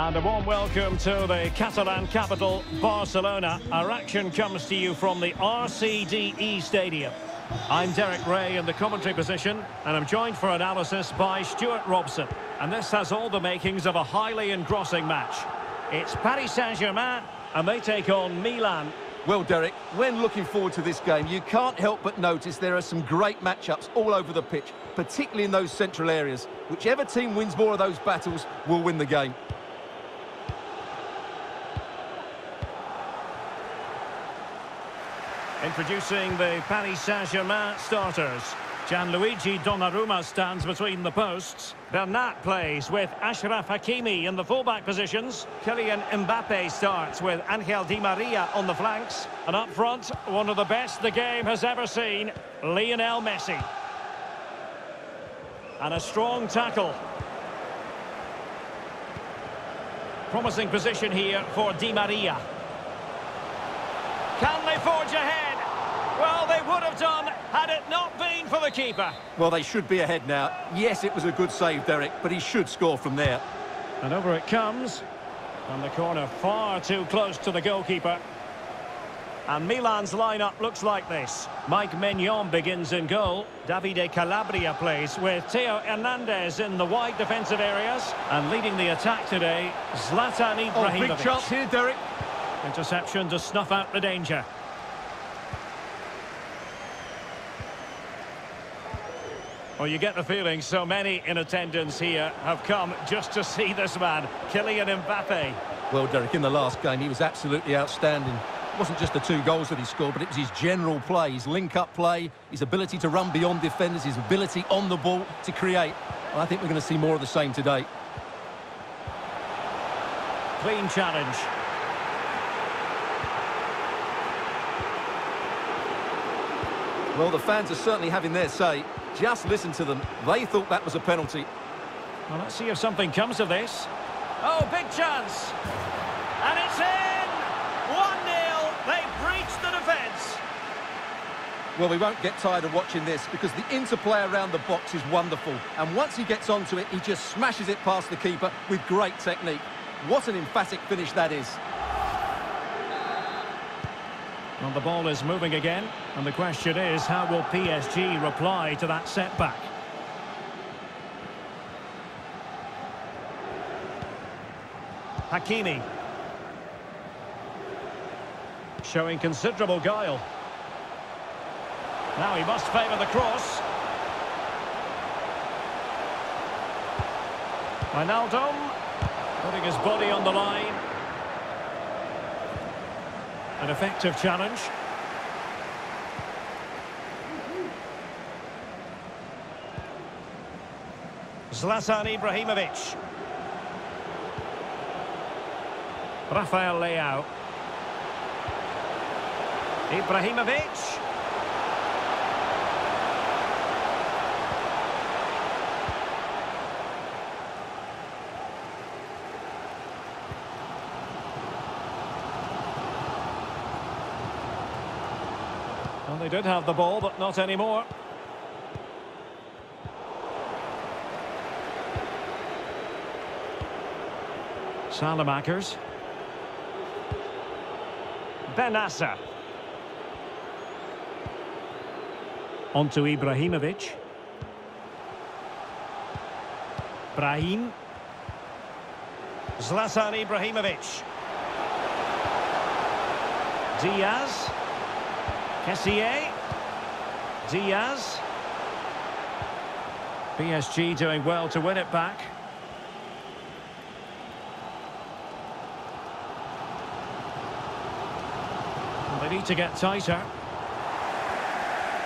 And a warm welcome to the Catalan capital, Barcelona. Our action comes to you from the RCDE Stadium. I'm Derek Ray in the commentary position, and I'm joined for analysis by Stuart Robson. And this has all the makings of a highly engrossing match. It's Paris Saint-Germain, and they take on Milan. Well, Derek, when looking forward to this game, you can't help but notice there are some great matchups all over the pitch, particularly in those central areas. Whichever team wins more of those battles will win the game. Introducing the Paris Saint-Germain starters. Gianluigi Donnarumma stands between the posts. Bernat plays with Ashraf Hakimi in the fullback positions. Kylian Mbappe starts with Angel Di Maria on the flanks. And up front, one of the best the game has ever seen, Lionel Messi. And a strong tackle. Promising position here for Di Maria. Can they forge ahead? Well, they would have done had it not been for the keeper. Well, they should be ahead now. Yes, it was a good save, Derek, but he should score from there. And over it comes. And the corner far too close to the goalkeeper. And Milan's lineup looks like this. Mike Maignan begins in goal. Davide Calabria plays with Theo Hernandez in the wide defensive areas. And leading the attack today, Zlatan Ibrahimovic. Oh, big chance here, Derek. Interception to snuff out the danger. Well, you get the feeling so many in attendance here have come just to see this man, Kylian Mbappe. Well, Derek, in the last game, he was absolutely outstanding. It wasn't just the two goals that he scored, but it was his general play, his link-up play, his ability to run beyond defenders, his ability on the ball to create. Well, I think we're going to see more of the same today. Clean challenge. Well, the fans are certainly having their say. Just listen to them. They thought that was a penalty. Well, let's see if something comes of this. Oh, big chance. And it's in! 1-0. They breached the defence. Well, we won't get tired of watching this because the interplay around the box is wonderful. And once he gets onto it, he just smashes it past the keeper with great technique. What an emphatic finish that is. Well, the ball is moving again, and the question is, how will PSG reply to that setback? Hakimi. Showing considerable guile. Now he must favour the cross. Wijnaldum, putting his body on the line. An effective challenge. Zlatan Ibrahimovic. Rafael Leao. Ibrahimovic. They did have the ball, but not anymore. Saelemaekers. Bennacer. Onto Ibrahimovic. Brahim. Zlatan Ibrahimovic. Diaz. Kessié. Diaz. PSG doing well to win it back. They need to get tighter.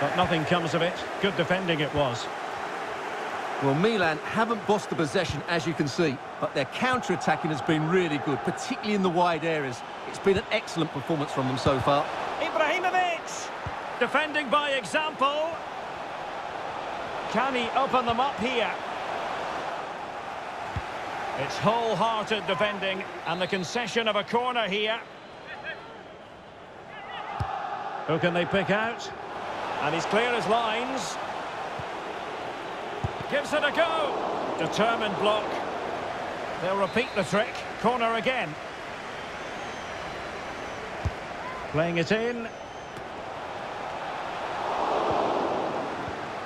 But nothing comes of it. Good defending it was. Well, Milan haven't bossed the possession, as you can see, but their counter-attacking has been really good, particularly in the wide areas. It's been an excellent performance from them so far. Ibrahimovic! Defending by example. Can he open them up here? It's wholehearted defending and the concession of a corner here. Who can they pick out? And he's clear as lines. Gives it a go. Determined block. They'll repeat the trick. corner again. Playing it in.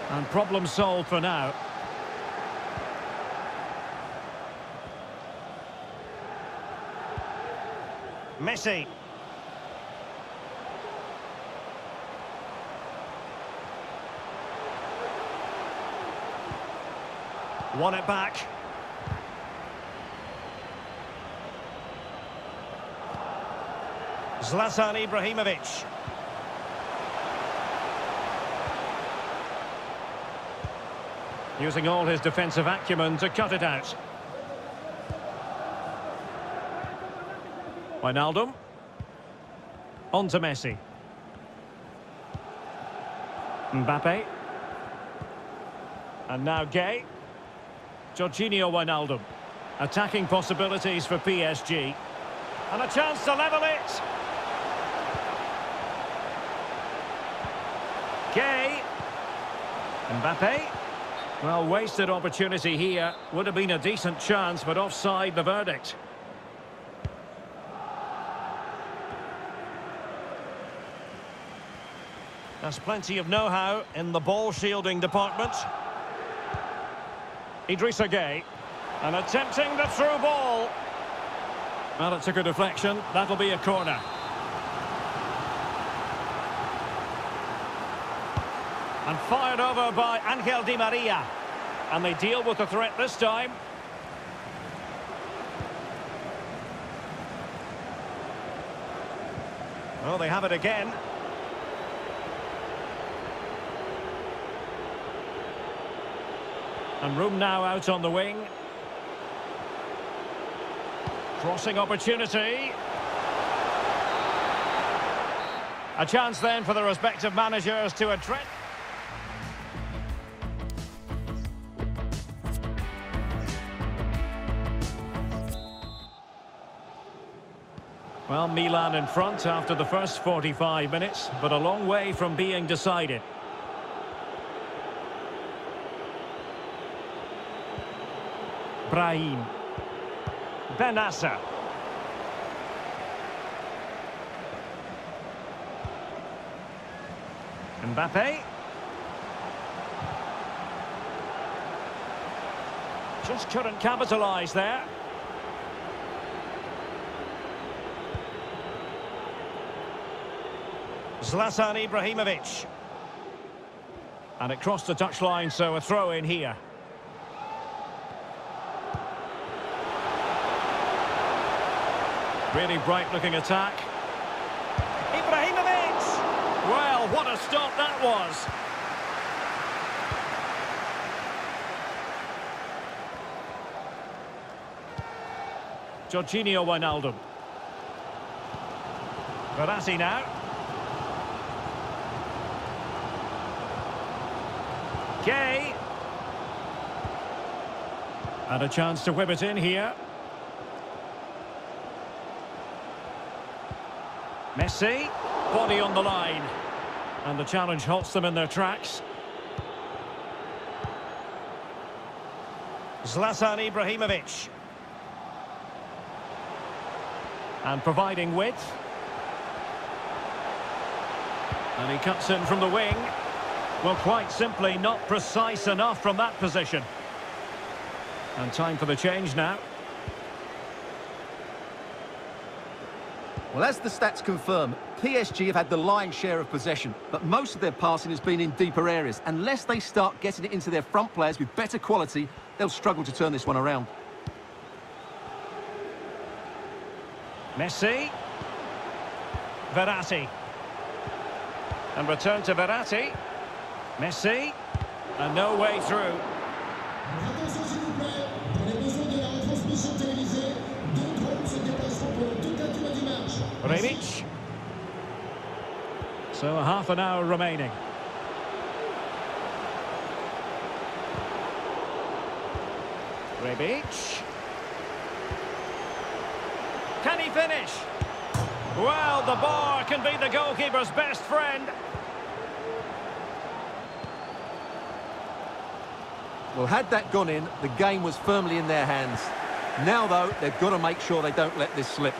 And problem solved for now. Messi. Won it back. Zlatan Ibrahimovic. Using all his defensive acumen to cut it out. Wijnaldum. On to Messi. Mbappe. And now Gueye. Jorginho Wijnaldum. Attacking possibilities for PSG. And a chance to level it. Gueye. Mbappe. Well, wasted opportunity here. Would have been a decent chance, but offside the verdict. There's plenty of know-how in the ball-shielding department. Idrissa Gueye. And attempting the through ball. Well, it took a deflection. That'll be a corner. And fired over by Angel Di Maria. And they deal with the threat this time. Well, they have it again. And room now out on the wing. Crossing opportunity. A chance then for the respective managers to address. Well, Milan in front after the first 45 minutes, but a long way from being decided. Brahim. Bennacer. Mbappe. Just couldn't capitalise there. Zlatan Ibrahimovic. And it crossed the touchline, so a throw in here. Really bright-looking attack. Ibrahimovic! Well, what a stop that was. Jorginho Wijnaldum. Verratti now. Gueye. And a chance to whip it in here. Messi, body on the line. And the challenge halts them in their tracks. Zlatan Ibrahimovic. And providing width. And he cuts in from the wing. Well, quite simply not precise enough from that position. And time for the change now. Well, as the stats confirm, PSG have had the lion's share of possession, but most of their passing has been in deeper areas. Unless they start getting it into their front players with better quality, they'll struggle to turn this one around. Messi. Verratti. And return to Verratti. Messi. And no way through. Rebic. So half an hour remaining. Rebic. Can he finish? Well, the bar can be the goalkeeper's best friend. Well, had that gone in, the game was firmly in their hands. Now, though, they've got to make sure they don't let this slip.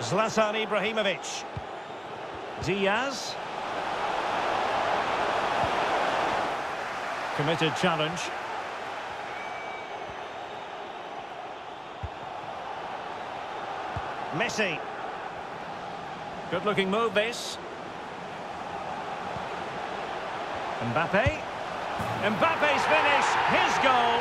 Zlatan Ibrahimovic. Diaz. Committed challenge. Messi. Good-looking move, this. Mbappe. Mbappe's finish. His goal.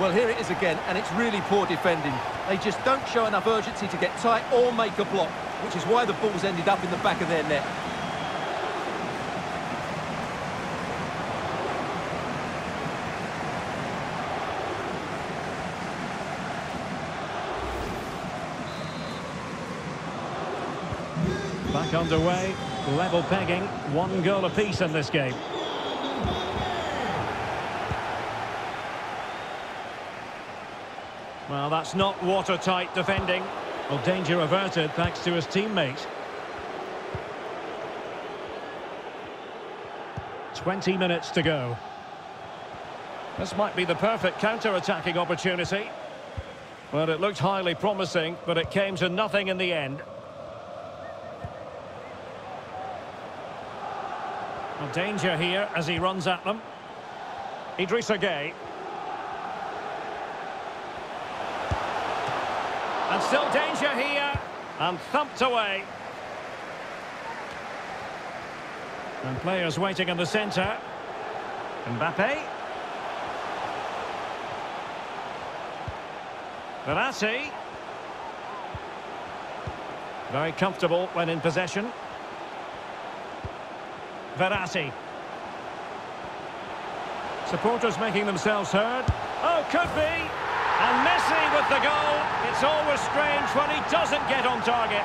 Well, here it is again, and it's really poor defending. They just don't show enough urgency to get tight or make a block, which is why the ball's ended up in the back of their net. Back underway, level pegging, one goal apiece in this game. Well, that's not watertight defending. Well, danger averted thanks to his teammate. 20 minutes to go. This might be the perfect counter-attacking opportunity. Well, it looked highly promising, but it came to nothing in the end. Danger here as he runs at them. Idrissa Gueye. And still danger here. And thumped away. And players waiting in the centre. Mbappe. Verratti. Very comfortable when in possession. Verratti. Supporters making themselves heard. Oh, could be. And Messi with the goal. It's always strange when he doesn't get on target.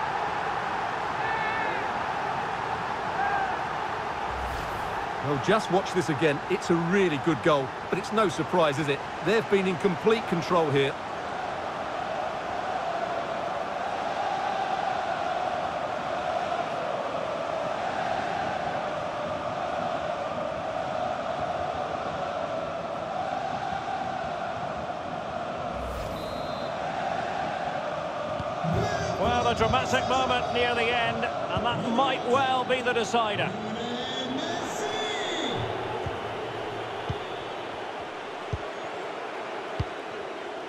Well, just watch this again. It's a really good goal, but it's no surprise, is it? They've been in complete control here. Well, a dramatic moment near the end, and that might well be the decider.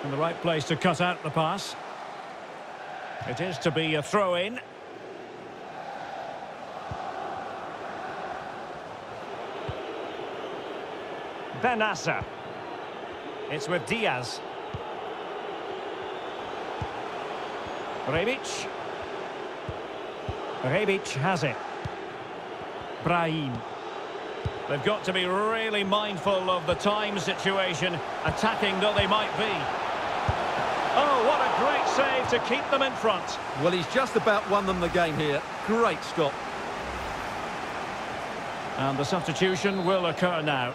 In the right place to cut out the pass. It is to be a throw-in. Bennacer. It's with Diaz. Rebic. Rebic has it. Brahim. They've got to be really mindful of the time situation, attacking though they might be. Oh, what a great save to keep them in front. Well, he's just about won them the game here. Great stop. And the substitution will occur now.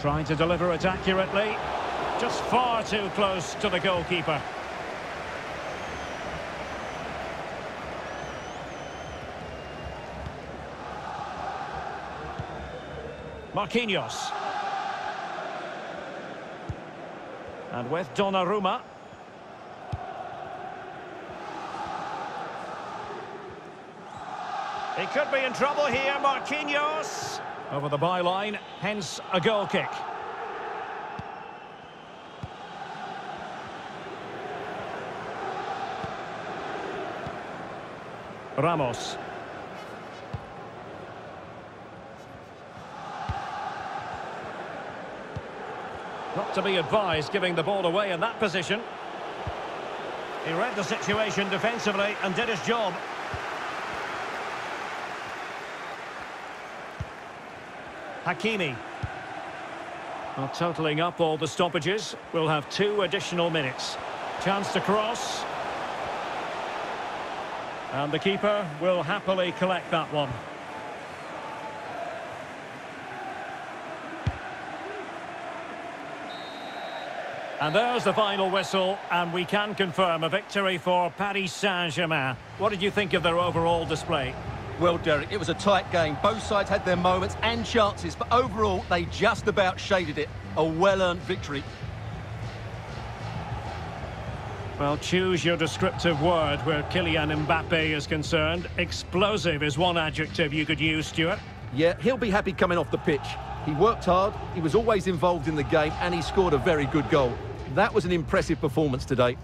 Trying to deliver it accurately. Just far too close to the goalkeeper. Marquinhos. And with Donnarumma. He could be in trouble here, Marquinhos. Over the byline, hence a goal kick. Ramos. Not to be advised giving the ball away in that position. He read the situation defensively and did his job. Hakimi. Well, totalling up all the stoppages, we'll have 2 additional minutes. Chance to cross. And the keeper will happily collect that one. And there's the final whistle, and we can confirm a victory for Paris Saint-Germain. What did you think of their overall display? Well, Derek, it was a tight game. Both sides had their moments and chances, but overall, they just about shaded it. A well-earned victory. Well, choose your descriptive word where Kylian Mbappe is concerned. Explosive is one adjective you could use, Stuart. Yeah, he'll be happy coming off the pitch. He worked hard, he was always involved in the game, and he scored a very good goal. That was an impressive performance today.